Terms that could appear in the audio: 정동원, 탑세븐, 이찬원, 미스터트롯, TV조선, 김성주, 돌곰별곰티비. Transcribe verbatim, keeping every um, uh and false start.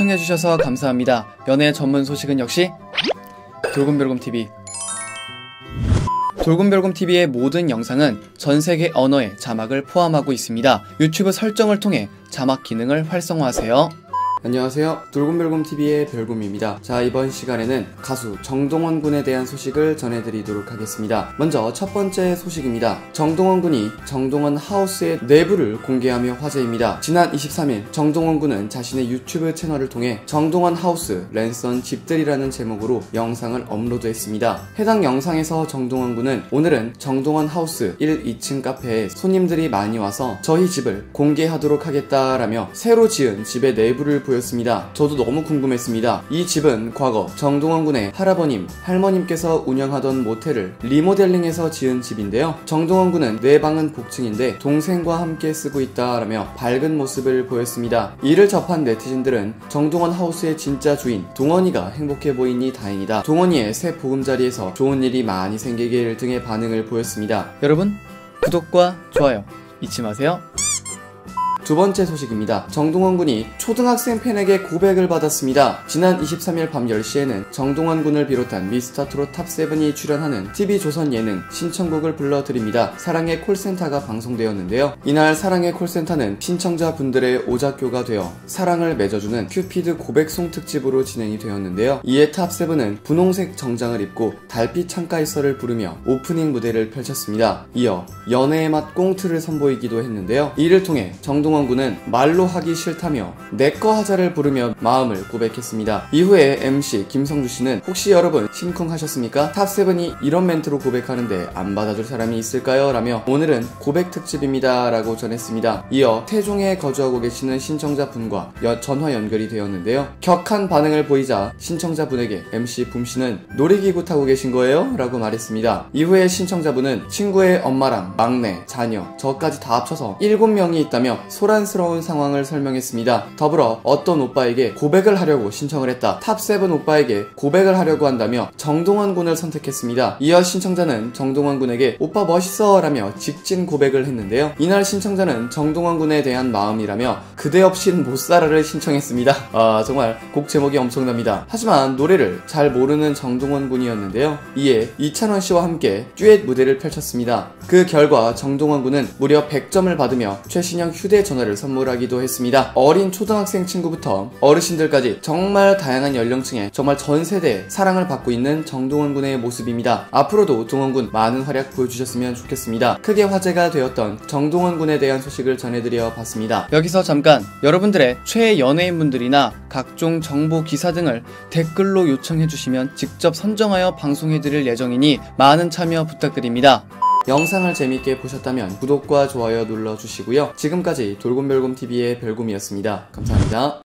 시청해주셔서 감사합니다. 연애 전문 소식은 역시 돌곰별곰티비. 돌곰별곰티비의 모든 영상은 전세계 언어의 자막을 포함하고 있습니다. 유튜브 설정을 통해 자막 기능을 활성화하세요. 안녕하세요, 돌곰별곰티비의 별곰입니다. 자, 이번 시간에는 가수 정동원 군에 대한 소식을 전해드리도록 하겠습니다. 먼저 첫 번째 소식입니다. 정동원 군이 정동원 하우스의 내부를 공개하며 화제입니다. 지난 이십삼일 정동원 군은 자신의 유튜브 채널을 통해 정동원 하우스 랜선 집들이라는 제목으로 영상을 업로드했습니다. 해당 영상에서 정동원 군은 오늘은 정동원 하우스 일, 이층 카페에 손님들이 많이 와서 저희 집을 공개하도록 하겠다라며 새로 지은 집의 내부를 보였습니다. 저도 너무 궁금했습니다. 이 집은 과거 정동원 군의 할아버님, 할머님께서 운영하던 모텔을 리모델링해서 지은 집인데요. 정동원 군은 내 방은 복층인데 동생과 함께 쓰고 있다라며 밝은 모습을 보였습니다. 이를 접한 네티즌들은 정동원 하우스의 진짜 주인 동원이가 행복해 보이니 다행이다, 동원이의 새 보금자리에서 좋은 일이 많이 생기길 등의 반응을 보였습니다. 여러분, 구독과 좋아요 잊지 마세요. 두 번째 소식입니다. 정동원 군이 초등학생 팬에게 고백을 받았습니다. 지난 이십삼일 밤 열시에는 정동원 군을 비롯한 미스터트롯 탑세븐이 출연하는 티비조선 예능 신청곡을 불러드립니다. 사랑의 콜센터가 방송되었는데요. 이날 사랑의 콜센터는 신청자분들의 오작교가 되어 사랑을 맺어주는 큐피드 고백송 특집으로 진행이 되었는데요. 이에 탑세븐은 분홍색 정장을 입고 달빛 창가에서를 부르며 오프닝 무대를 펼쳤습니다. 이어 연애의 맛 꽁트를 선보이기도 했는데요. 이를 통해 정동원 정동원 군은 말로 하기 싫다며 내꺼 하자를 부르며 마음을 고백했습니다. 이후에 엠씨 김성주 씨는 혹시 여러분 심쿵하셨습니까? 탑세븐이 이런 멘트로 고백하는데 안 받아줄 사람이 있을까요? 라며 오늘은 고백 특집입니다 라고 전했습니다. 이어 태종에 거주하고 계시는 신청자분과 여, 전화 연결이 되었는데요. 격한 반응을 보이자 신청자분에게 엠씨 붐씨는 놀이기구 타고 계신 거예요? 라고 말했습니다. 이후에 신청자분은 친구의 엄마랑 막내, 자녀, 저까지 다 합쳐서 일곱 명이 있다며 소란스러운 상황을 설명했습니다. 더불어 어떤 오빠에게 고백을 하려고 신청을 했다, 탑세븐 오빠에게 고백을 하려고 한다며 정동원 군을 선택했습니다. 이어 신청자는 정동원 군에게 오빠 멋있어 라며 직진 고백을 했는데요. 이날 신청자는 정동원 군에 대한 마음이라며 그대 없인 못살아를 신청했습니다. 아, 정말 곡 제목이 엄청납니다. 하지만 노래를 잘 모르는 정동원 군이었는데요. 이에 이찬원 씨와 함께 듀엣 무대를 펼쳤습니다. 그 결과 정동원 군은 무려 백 점을 받으며 최신형 휴대 전화를 선물하기도 했습니다. 어린 초등학생 친구부터 어르신들까지 정말 다양한 연령층에 정말 전 세대에 사랑을 받고 있는 정동원 군의 모습입니다. 앞으로도 동원 군 많은 활약 보여주셨으면 좋겠습니다. 크게 화제가 되었던 정동원 군에 대한 소식을 전해드려 봤습니다. 여기서 잠깐, 여러분들의 최애 연예인분들이나 각종 정보 기사 등을 댓글로 요청해주시면 직접 선정하여 방송해드릴 예정이니 많은 참여 부탁드립니다. 영상을 재밌게 보셨다면 구독과 좋아요 눌러주시고요. 지금까지 돌곰별곰티비의 별곰이었습니다. 감사합니다.